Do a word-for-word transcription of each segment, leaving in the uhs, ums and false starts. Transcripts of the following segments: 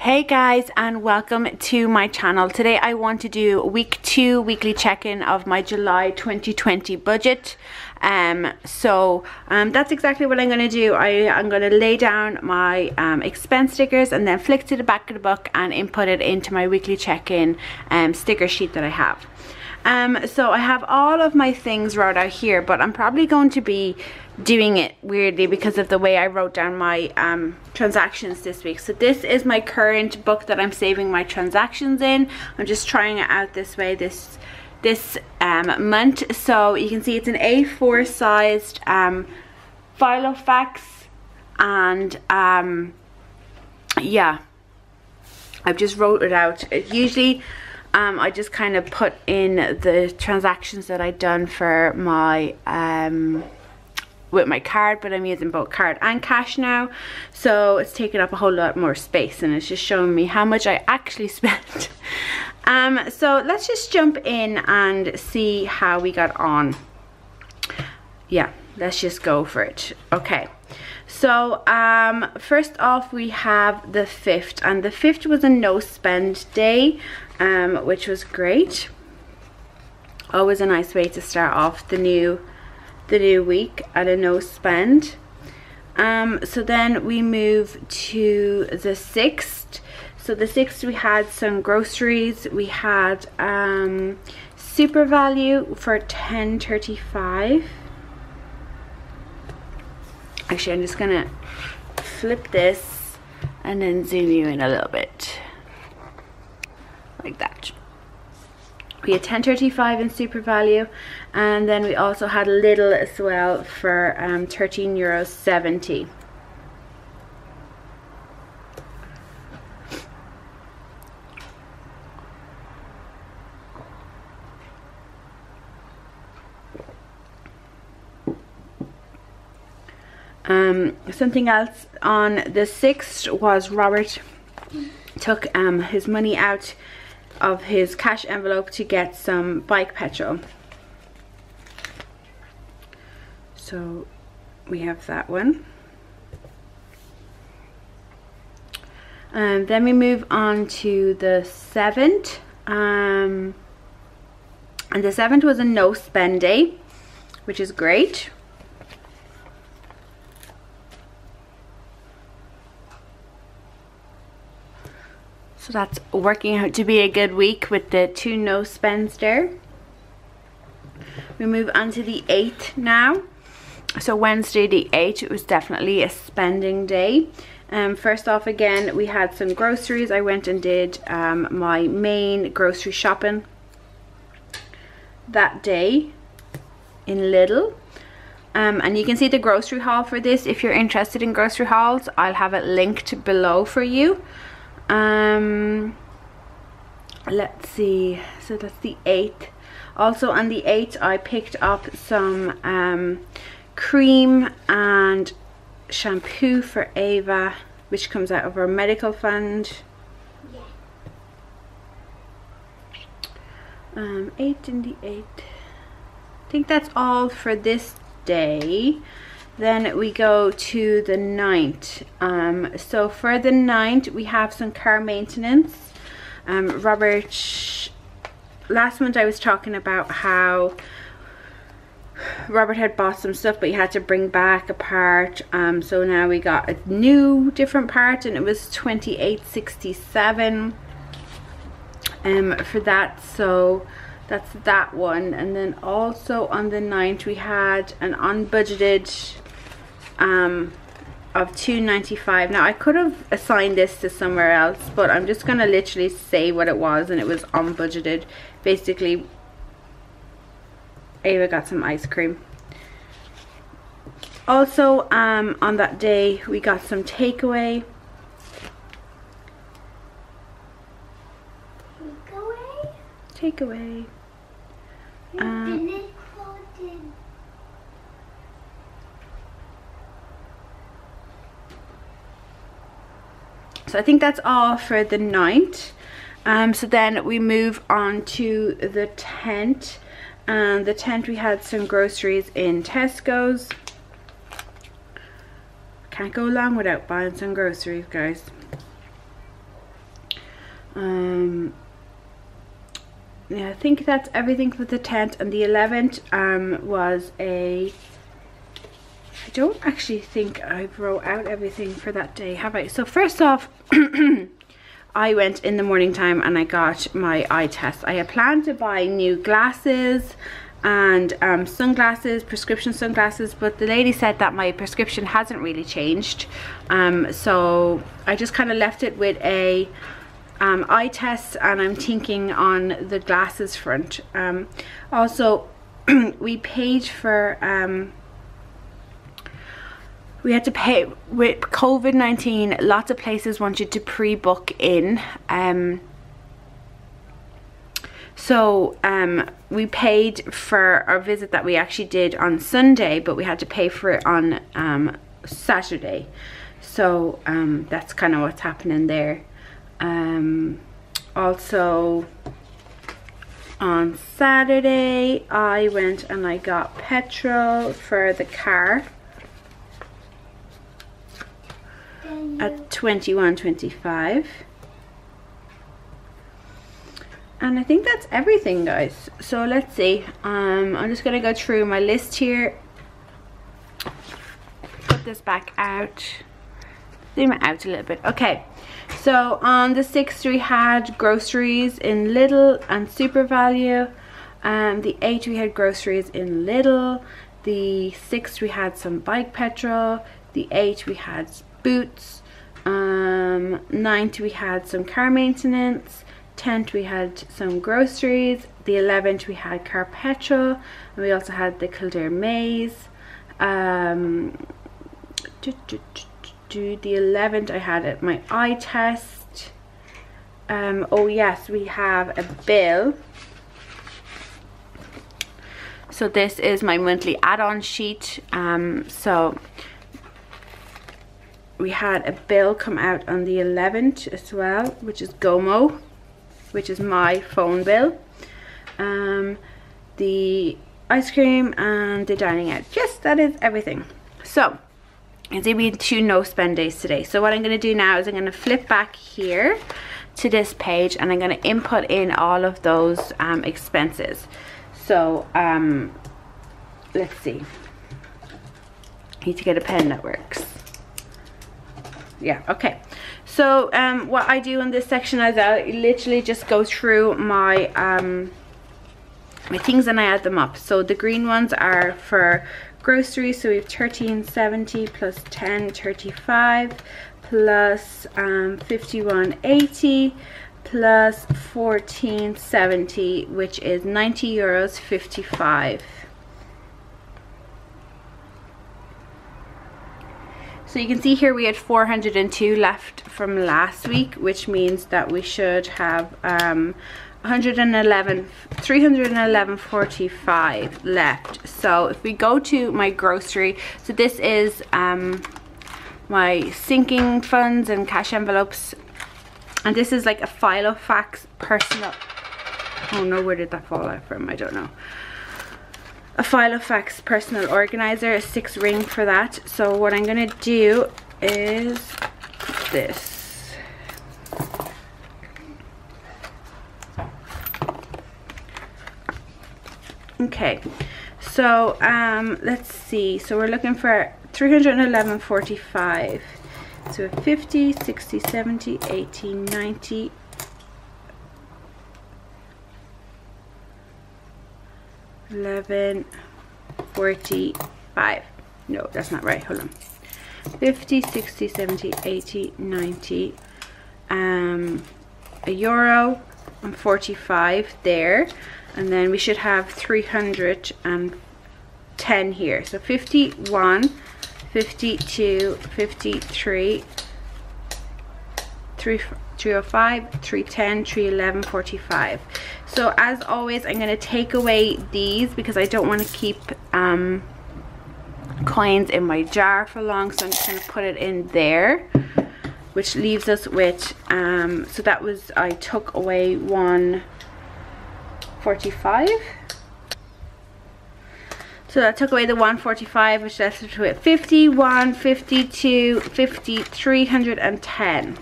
Hey guys, and welcome to my channel. Today I want to do week two weekly check-in of my July twenty twenty budget. Um, so um, that's exactly what I'm going to do. I, I'm going to lay down my um, expense stickers and then flick to the back of the book and input it into my weekly check-in um, sticker sheet that I have. Um, so I have all of my things wrote out here, but I'm probably going to be doing it weirdly because of the way I wrote down my um, transactions this week. So this is my current book that I'm saving my transactions in. I'm just trying it out this way this this um, month. So you can see it's an A four sized um, Filofax, and um, yeah, I've just wrote it out. It usually Um, I just kind of put in the transactions that I'd done for my, um, with my card, but I'm using both card and cash now. So it's taken up a whole lot more space and it's just showing me how much I actually spent. um, so let's just jump in and see how we got on. Yeah, let's just go for it. Okay. So um, first off, we have the fifth, and the fifth was a no spend day. Um, which was great. Always a nice way to start off the new the new week at a no spend. Um, so then we move to the sixth. So the sixth we had some groceries. We had um, SuperValu for ten thirty-five. Actually, I'm just gonna flip this and then zoom you in a little bit. Like that. We had ten thirty-five in SuperValu, and then we also had Lidl as well for um, thirteen euros seventy. Um, something else on the sixth was Robert took um, his money out of his cash envelope to get some bike petrol. So we have that one. And um, then we move on to the seventh. Um, and the seventh was a no spend day, which is great. So that's working out to be a good week with the two no spends there. We move on to the eighth now. So Wednesday the eighth, it was definitely a spending day. Um, first off again, we had some groceries. I went and did um, my main grocery shopping that day in Lidl. Um, and you can see the grocery haul for this. If you're interested in grocery hauls, I'll have it linked below for you. Um, let's see, so that's the eighth. Also on the eighth, I picked up some um, cream and shampoo for Ava, which comes out of our medical fund. Yeah. Um, eight in the eighth. I think that's all for this day. Then we go to the ninth. Um, so for the ninth, we have some car maintenance. Um, Robert, last month I was talking about how Robert had bought some stuff, but he had to bring back a part. Um, so now we got a new different part, and it was twenty-eight sixty-seven um, for that. So that's that one. And then also on the ninth, we had an unbudgeted Um, of two ninety-five. Now I could have assigned this to somewhere else, but I'm just gonna literally say what it was, and it was unbudgeted. Basically, Ava got some ice cream. Also, um, on that day we got some takeaway. Takeaway. Takeaway. Um, So I think that's all for the ninth. Um, so then we move on to the tenth. And um, the tenth we had some groceries in Tesco's. Can't go long without buying some groceries, guys. Um, yeah, I think that's everything for the tenth, and the eleventh um, was a... I don't actually think I wrote out everything for that day, have I? So first off, I went in the morning time and I got my eye test. I had planned to buy new glasses and um, sunglasses, prescription sunglasses, but the lady said that my prescription hasn't really changed. Um, so I just kind of left it with a um, eye test, and I'm thinking on the glasses front. Um, also, we paid for... Um, we had to pay with COVID nineteen. Lots of places wanted to pre-book in, um, so um, we paid for our visit that we actually did on Sunday, but we had to pay for it on um, Saturday. So um, that's kind of what's happening there. Um, also, on Saturday, I went and I got petrol for the car at twenty-one twenty-five, and I think that's everything, guys. So let's see, um I'm just gonna go through my list here, put this back out, zoom it out a little bit. Okay, so on the sixth we had groceries in Lidl and SuperValu. Um the eighth we had groceries in Lidl, the sixth we had some bike petrol, the eighth we had Boots, um, ninth we had some car maintenance, tenth we had some groceries, the eleventh we had car petrol, and we also had the Kildare maze. Um, do, do, do, do, the eleventh I had at my eye test. Um, oh yes, we have a bill. So this is my monthly add-on sheet. Um, so we had a bill come out on the eleventh as well, which is Gomo, which is my phone bill. Um, the ice cream and the dining out. Yes, that is everything. So, it's going to be two no spend days today. So what I'm going to do now is I'm going to flip back here to this page, and I'm going to input in all of those um, expenses. So, um, let's see. I need to get a pen that works. Yeah, okay, so um what I do in this section is I literally just go through my um my things and I add them up. So the green ones are for groceries, so we have thirteen seventy plus ten thirty-five plus um fifty-one eighty plus fourteen seventy, which is ninety euros fifty-five. So you can see here we had four hundred and two left from last week, which means that we should have um, one hundred eleven, three hundred eleven forty-five left. So if we go to my grocery, so this is um, my sinking funds and cash envelopes, and this is like a Filofax personal, oh no, where did that fall out from? I don't know. A Filofax personal organizer, a six ring for that. So what I'm gonna do is this. Okay, so um, let's see. So we're looking for three hundred eleven forty-five. So fifty, sixty, seventy, eighty, ninety. eleven forty-five. No, that's not right. Hold on. fifty, sixty, seventy, eighty, ninety. Um, a euro and forty-five there. And then we should have three hundred and ten here. So fifty-one, fifty-two, fifty-three, three, three oh five, three ten, three eleven, forty-five. So as always, I'm going to take away these because I don't want to keep um, coins in my jar for long. So I'm just going to put it in there, which leaves us with, um, so that was, I took away one forty-five. So that took away the one forty-five, which left us with fifty-one, fifty-two, fifty, three hundred and ten.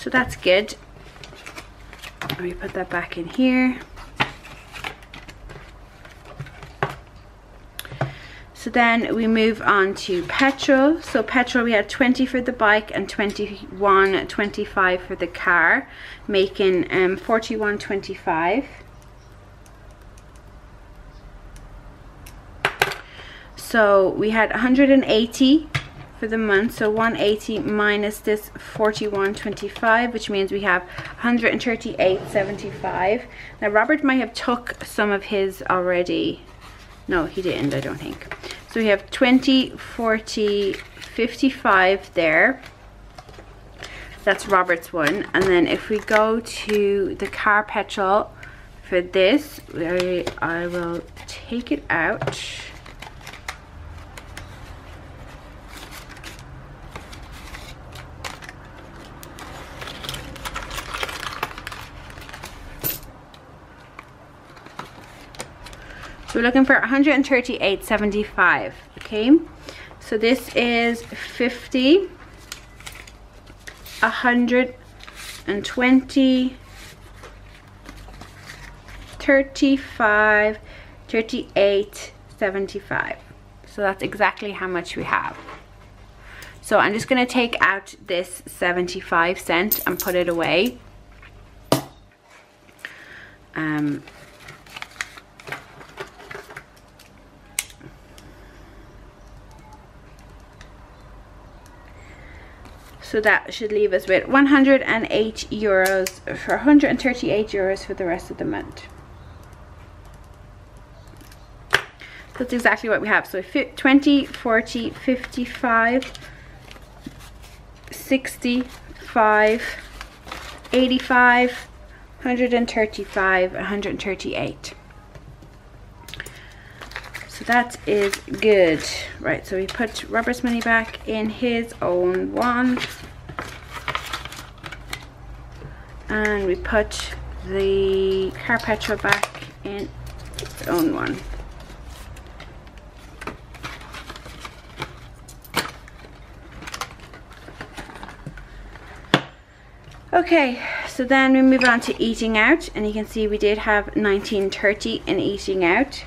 So that's good. Let me put that back in here. So then we move on to petrol. So petrol, we had twenty for the bike and twenty-one twenty-five for the car, making um, forty-one twenty-five. So we had one hundred eighty for the month, so one eighty minus this forty-one twenty-five, which means we have one hundred thirty-eight seventy-five. Now Robert might have took some of his already. No, he didn't, I don't think. So we have twenty, forty, fifty-five there. That's Robert's one. And then if we go to the car petrol for this, I, I will take it out. So we're looking for one hundred thirty-eight seventy-five, okay? So this is fifty, one hundred twenty, thirty-five, thirty-eight seventy-five. So that's exactly how much we have. So I'm just gonna take out this seventy-five cent and put it away. Um. So that should leave us with one hundred eight euros for one hundred thirty-eight euros for the rest of the month. That's exactly what we have. So twenty, forty, fifty-five, sixty-five, eighty-five, one hundred thirty-five, one hundred thirty-eight. So that is good. Right, so we put Robert's money back in his own one. And we put the car petrol back in its own one. Okay, so then we move on to eating out, and you can see we did have nineteen thirty in eating out.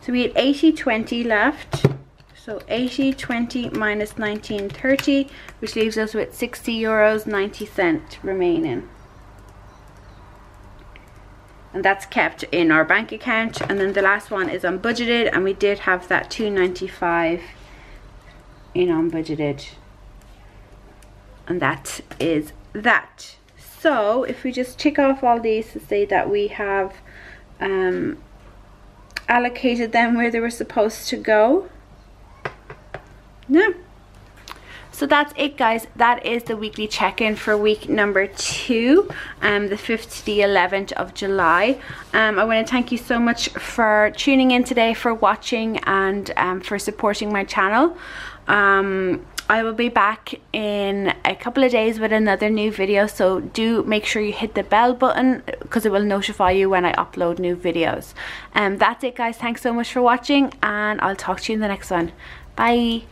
So we had eighty twenty left, so eighty twenty minus nineteen thirty, which leaves us with sixty euros ninety cent remaining. And that's kept in our bank account. And then the last one is unbudgeted, and we did have that two ninety-five in unbudgeted. And that is that. So if we just tick off all these to say that we have um, allocated them where they were supposed to go. No. So that's it, guys. That is the weekly check-in for week number two, um, the fifth to the eleventh of July. Um, I want to thank you so much for tuning in today, for watching, and um, for supporting my channel. Um, I will be back in a couple of days with another new video, so do make sure you hit the bell button because it will notify you when I upload new videos. And um, that's it, guys. Thanks so much for watching, and I'll talk to you in the next one. Bye.